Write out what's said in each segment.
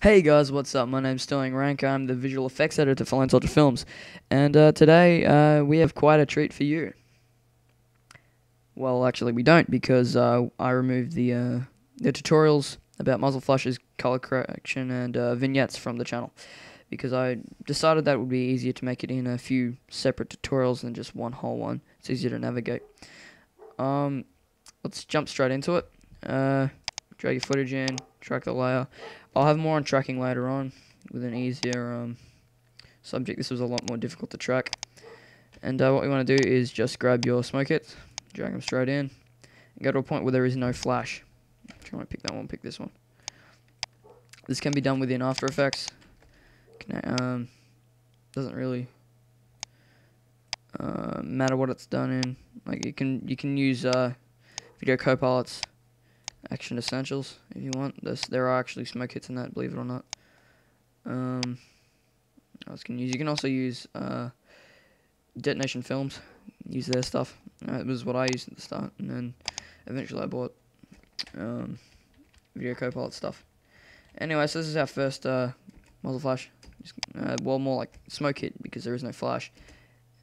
Hey guys, what's up? My name's Stirling Rank. I'm the visual effects editor for Lone Soldier Films, and today we have quite a treat for you. Well, actually we don't, because I removed the tutorials about muzzle flashes, color correction, and vignettes from the channel, because I decided that would be easier to make it in a few separate tutorials than just one whole one. It's easier to navigate. Let's jump straight into it. Drag your footage in, track the layer. I'll have more on tracking later on with an easier subject. This was a lot more difficult to track. And what we want to do is just grab your smoke hits, drag them straight in, and go to a point where there is no flash. I want to pick that one, pick this one. This can be done within After Effects. Doesn't really matter what it's done in. Like you can use Video Copilot's Action Essentials if you want. There are actually smoke hits in that, believe it or not. You can also use Detonation Films, use their stuff. It was what I used at the start, and then eventually I bought Video Copilot stuff. Anyway, so this is our first muzzle flash. Well, more like smoke hit, because there is no flash,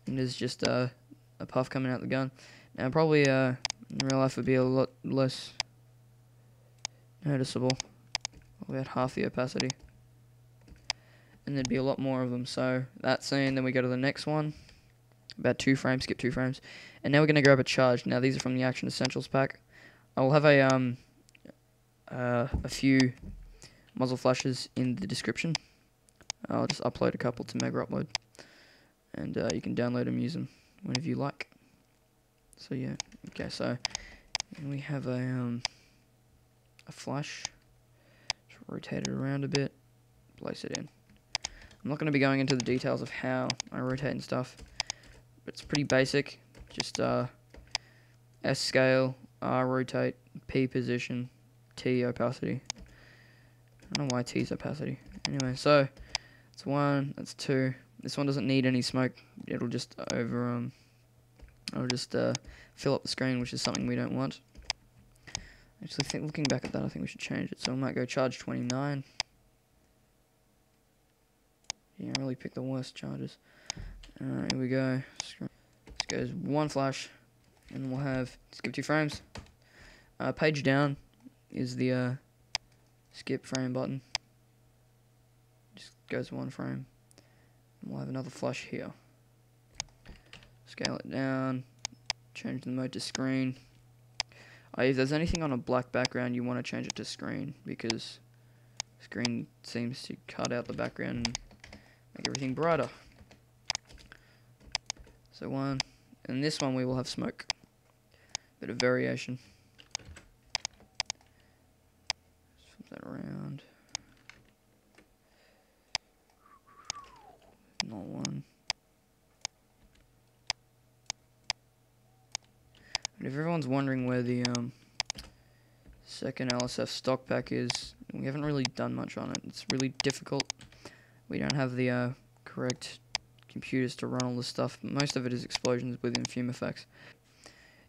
and there's just a puff coming out the gun. Now probably in real life would be a lot less noticeable. We had half the opacity, and there'd be a lot more of them. So that scene, then we go to the next one, about 2 frames, skip 2 frames, and now we're going to grab a charge. Now these are from the Action Essentials pack. I'll have a few muzzle flashes in the description. I'll just upload a couple to Mega Upload, and you can download them, use them whenever you like. So yeah, okay. So we have a flash, just rotate it around a bit, place it in. I'm not going to be going into the details of how I rotate and stuff, but it's pretty basic. Just S scale, R rotate, P position, T opacity. I don't know why T is opacity. Anyway, so that's one, that's two. This one doesn't need any smoke. It'll just fill up the screen, which is something we don't want. Actually, looking back at that, I think we should change it. So I might go charge 29. Yeah, I really picked the worst charges. Alright, here we go. This goes one flash, and we'll have skip 2 frames. Page down is the skip frame button. Just goes 1 frame. And we'll have another flash here. Scale it down. Change the mode to screen. If there's anything on a black background, you want to change it to screen, because screen seems to cut out the background and make everything brighter. So one, and this one we will have smoke. Bit of variation. Flip that around. Not one. If everyone's wondering where the second LSF stock pack is, we haven't really done much on it. It's really difficult. We don't have the correct computers to run all this stuff. Most of it is explosions within FumeFX.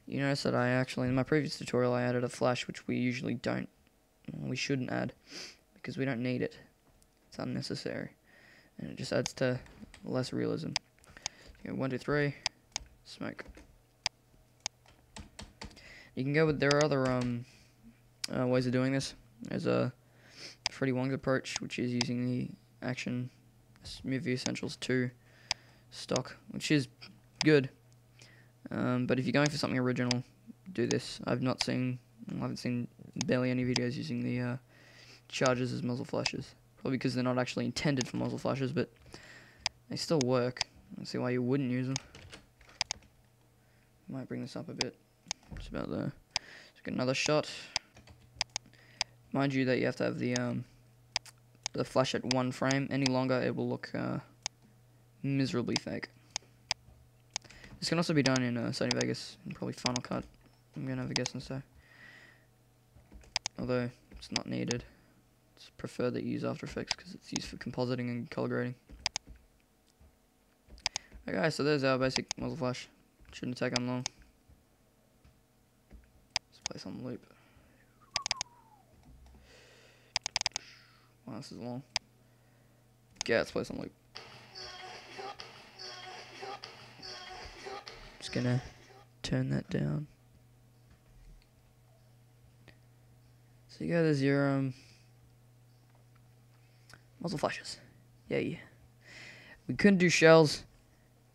You notice that I actually, in my previous tutorial, I added a flash, which we usually don't. We shouldn't add, because we don't need it. It's unnecessary. And it just adds to less realism. Okay, 1, 2, 3, smoke. You can go with, there are other ways of doing this. There's Freddie Wong's approach, which is using the Action Movie Essentials 2 stock, which is good. But if you're going for something original, do this. I haven't seen barely any videos using the charges as muzzle flashes. Probably because they're not actually intended for muzzle flashes, but they still work. I don't see why you wouldn't use them. Might bring this up a bit. Just about there. Let's get another shot. Mind you that you have to have the flash at 1 frame. Any longer, it will look miserably fake. This can also be done in Sony Vegas and probably Final Cut. I'm gonna have a guess and say. Although it's not needed. It's preferred that you use After Effects because it's used for compositing and color grading. Okay, so there's our basic muzzle flash. Shouldn't take on long. Place on the loop. Wow, this is long. Yeah, let's play some loop. Just gonna turn that down. So you got as your muzzle flashes. Yay. We couldn't do shells.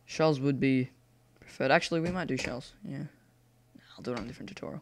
Shells would be preferred. Actually, we might do shells. Yeah. I'll do it on a different tutorial.